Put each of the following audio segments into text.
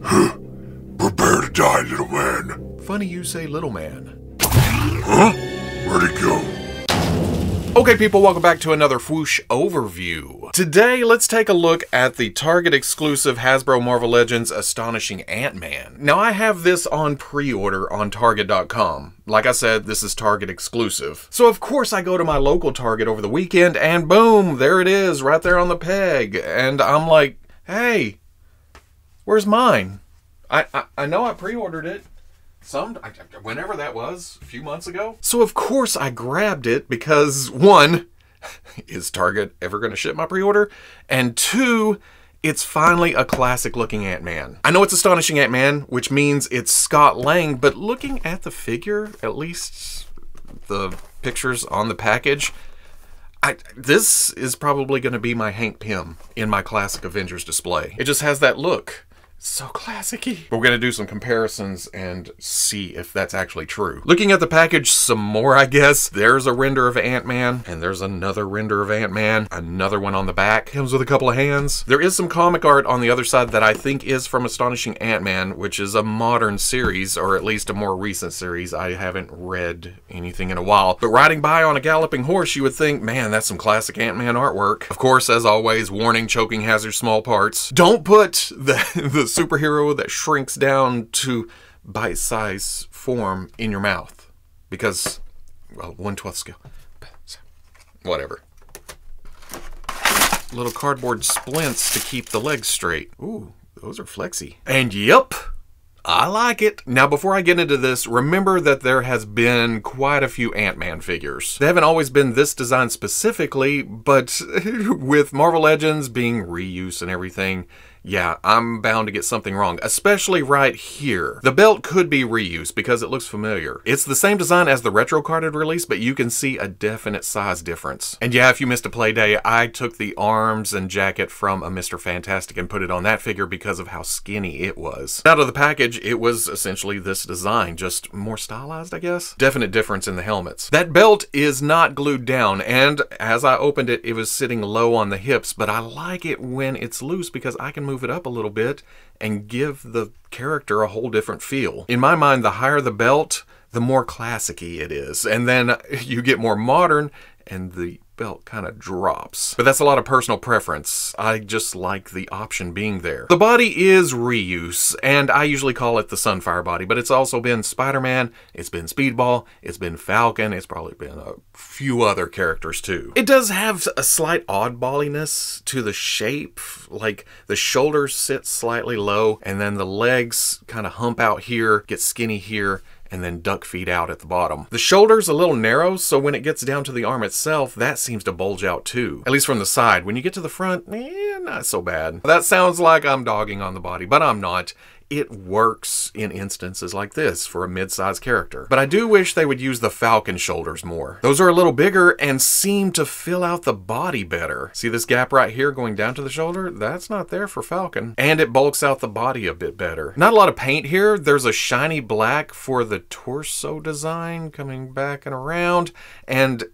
Prepare to die, little man. Funny you say little man. Huh? Where'd he go? Okay people, welcome back to another Fwoosh overview. Today, let's take a look at the Target exclusive Hasbro Marvel Legends Astonishing Ant-Man. Now I have this on pre-order on Target.com. Like I said, this is Target exclusive. So of course I go to my local Target over the weekend and boom, there it is right there on the peg. And I'm like, hey, where's mine? I know I pre-ordered it. Whenever that was, a few months ago. So of course I grabbed it because one, is Target ever gonna ship my pre-order? And two, it's finally a classic looking Ant-Man. I know it's Astonishing Ant-Man, which means it's Scott Lang, but looking at the figure, at least the pictures on the package, this is probably gonna be my Hank Pym in my classic Avengers display. It just has that look. So classic-y. We're gonna do some comparisons and see if that's actually true. Looking at the package some more, I guess, there's a render of Ant-Man, and there's another render of Ant-Man, another one on the back, comes with a couple of hands. There is some comic art on the other side that I think is from Astonishing Ant-Man, which is a modern series, or at least a more recent series. I haven't read anything in a while. But riding by on a galloping horse, you would think, man, that's some classic Ant-Man artwork. Of course, as always, warning, choking hazard, small parts. Don't put the superhero that shrinks down to bite-size form in your mouth because, well, 1/12 scale, whatever. Little cardboard splints to keep the legs straight. Ooh, those are flexy. And yep, I like it. Now, before I get into this, remember that there has been quite a few Ant-Man figures. They haven't always been this design specifically, but with Marvel Legends being reuse and everything, yeah, I'm bound to get something wrong, especially right here. The belt could be reused because it looks familiar. It's the same design as the Retro Carded release, but you can see a definite size difference. And yeah, if you missed a play day, I took the arms and jacket from a Mr. Fantastic and put it on that figure because of how skinny it was. Out of the package, it was essentially this design, just more stylized, I guess. Definite difference in the helmets. That belt is not glued down, and as I opened it, it was sitting low on the hips, but I like it when it's loose because I can move it up a little bit and give the character a whole different feel. In my mind, the higher the belt, the more classic-y it is. And then you get more modern and the belt kind of drops. But that's a lot of personal preference. I just like the option being there. The body is reuse, and I usually call it the Sunfire body, but it's also been Spider-Man, it's been Speedball, it's been Falcon, it's probably been a few other characters too. It does have a slight oddballiness to the shape, like the shoulders sit slightly low, and then the legs kind of hump out here, get skinny here, and then duck feet out at the bottom. The shoulder's a little narrow, so when it gets down to the arm itself, that seems to bulge out too. At least from the side. When you get to the front, eh, not so bad. That sounds like I'm dogging on the body, but I'm not. It works in instances like this for a mid-sized character. But I do wish they would use the Falcon shoulders more. Those are a little bigger and seem to fill out the body better. See this gap right here going down to the shoulder? That's not there for Falcon. And it bulks out the body a bit better. Not a lot of paint here. There's a shiny black for the torso design coming back and around. And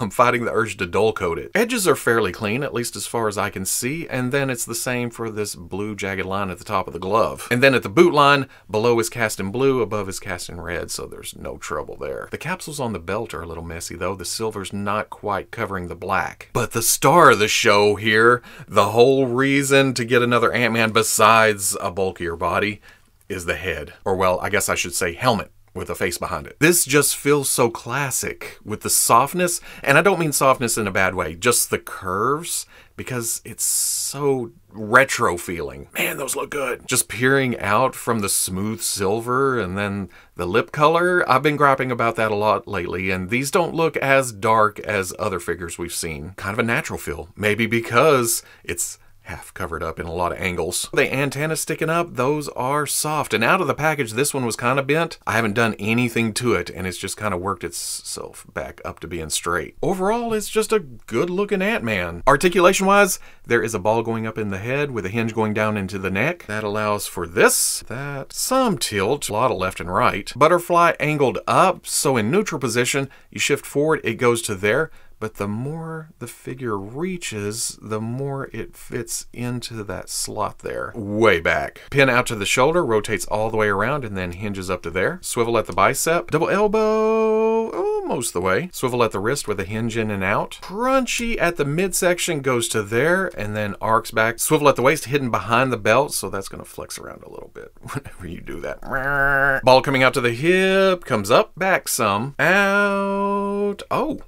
I'm fighting the urge to dull coat it. Edges are fairly clean, at least as far as I can see, and then it's the same for this blue jagged line at the top of the glove. And then at the boot line, below is cast in blue, above is cast in red, so there's no trouble there. The capsules on the belt are a little messy though. The silver's not quite covering the black. But the star of the show here, the whole reason to get another Ant-Man besides a bulkier body, is the head. Or well, I guess I should say helmet, with a face behind it. This just feels so classic with the softness, and I don't mean softness in a bad way, just the curves, because it's so retro feeling. Man, those look good. Just peering out from the smooth silver and then the lip color. I've been griping about that a lot lately, and these don't look as dark as other figures we've seen. Kind of a natural feel, maybe because it's half covered up in a lot of angles. The antennas sticking up, those are soft. And out of the package, this one was kind of bent. I haven't done anything to it, and it's just kind of worked itself back up to being straight. Overall, it's just a good looking Ant-Man. Articulation-wise, there is a ball going up in the head with a hinge going down into the neck. That allows for this, that, some tilt, a lot of left and right. Butterfly angled up, so in neutral position, you shift forward, it goes to there, But the more the figure reaches, the more it fits into that slot there. Way back. Pin out to the shoulder, rotates all the way around, and then hinges up to there. Swivel at the bicep. Double elbow, almost the way. Swivel at the wrist with a hinge in and out. Crunchy at the midsection, goes to there, and then arcs back. Swivel at the waist, hidden behind the belt, so that's going to flex around a little bit whenever you do that. Ball coming out to the hip, comes up, back some, out, oh.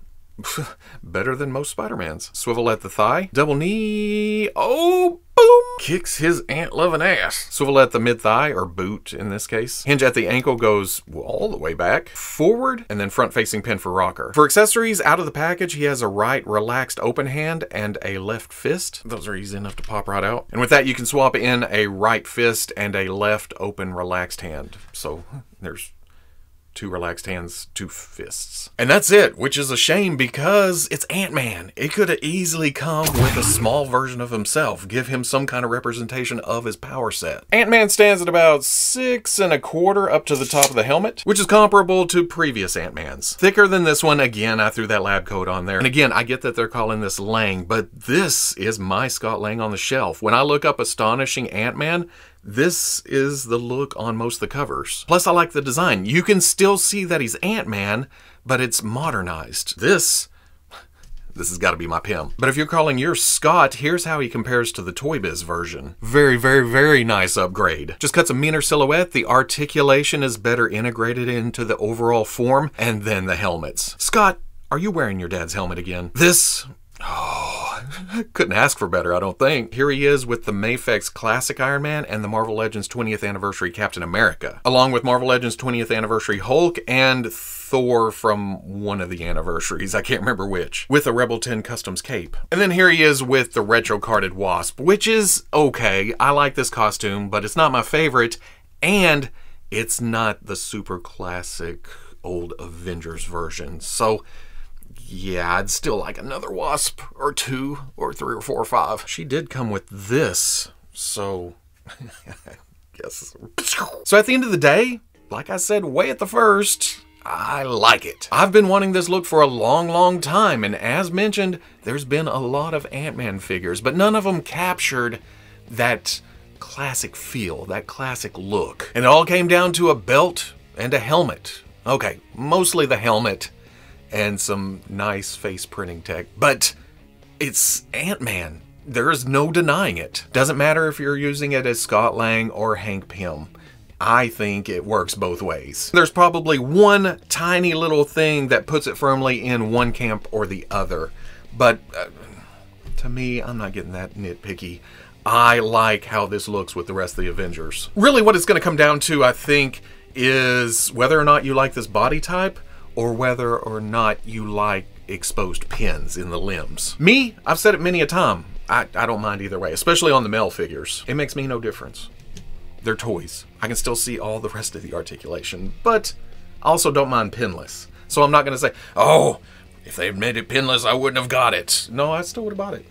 Better than most Spider-Mans. Swivel at the thigh. Double knee. Oh, boom. Kicks his ant-loving ass. Swivel at the mid-thigh, or boot in this case. Hinge at the ankle, goes all the way back. Forward, and then front-facing pin for rocker. For accessories, out of the package, he has a right relaxed open hand and a left fist. Those are easy enough to pop right out. And with that, you can swap in a right fist and a left open relaxed hand. So there's two relaxed hands, two fists. And that's it, which is a shame because it's Ant-Man. It could have easily come with a small version of himself, give him some kind of representation of his power set. Ant-Man stands at about 6 1/4 up to the top of the helmet, which is comparable to previous Ant-Mans. Thicker than this one. Again, I threw that lab coat on there. And again, I get that they're calling this Lang, but this is my Scott Lang on the shelf. When I look up Astonishing Ant-Man, this is the look on most of the covers. Plus, I like the design. You can still see that he's Ant-Man, but it's modernized. This has got to be my Pym. But if you're calling yours Scott, here's how he compares to the Toy Biz version. Very, very, very nice upgrade. Just cuts a meaner silhouette, the articulation is better integrated into the overall form, and then the helmets. Scott, are you wearing your dad's helmet again? I couldn't ask for better, I don't think. Here he is with the Mafex Classic Iron Man and the Marvel Legends 20th Anniversary Captain America, along with Marvel Legends 20th Anniversary Hulk and Thor from one of the anniversaries, I can't remember which, with a Rebel 10 Customs cape. And then here he is with the Retro Carded Wasp, which is okay. I like this costume, but it's not my favorite, and it's not the super classic old Avengers version. So yeah, I'd still like another wasp or two or three or four or five. She did come with this, so yes. So at the end of the day, like I said way at the first, I like it. I've been wanting this look for a long, long time, and as mentioned, there's been a lot of Ant-Man figures, but none of them captured that classic feel, that classic look. And it all came down to a belt and a helmet. Okay, mostly the helmet, and some nice face printing tech, but it's Ant-Man. There is no denying it. Doesn't matter if you're using it as Scott Lang or Hank Pym. I think it works both ways. There's probably one tiny little thing that puts it firmly in one camp or the other, but to me, I'm not getting that nitpicky. I like how this looks with the rest of the Avengers. Really what it's gonna come down to, I think, is whether or not you like this body type, or whether or not you like exposed pins in the limbs. Me, I've said it many a time, I don't mind either way, especially on the male figures. It makes me no difference. They're toys. I can still see all the rest of the articulation, but I also don't mind pinless. So I'm not gonna say, oh, if they had made it pinless, I wouldn't have got it. No, I still would have bought it.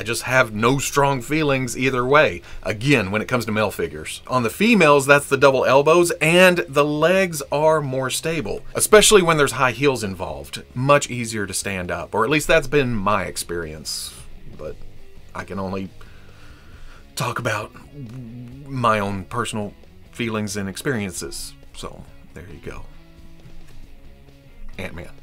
I just have no strong feelings either way, again, when it comes to male figures. On the females, that's the double elbows, and the legs are more stable, especially when there's high heels involved. Much easier to stand up, or at least that's been my experience. But I can only talk about my own personal feelings and experiences. So there you go. Ant-Man.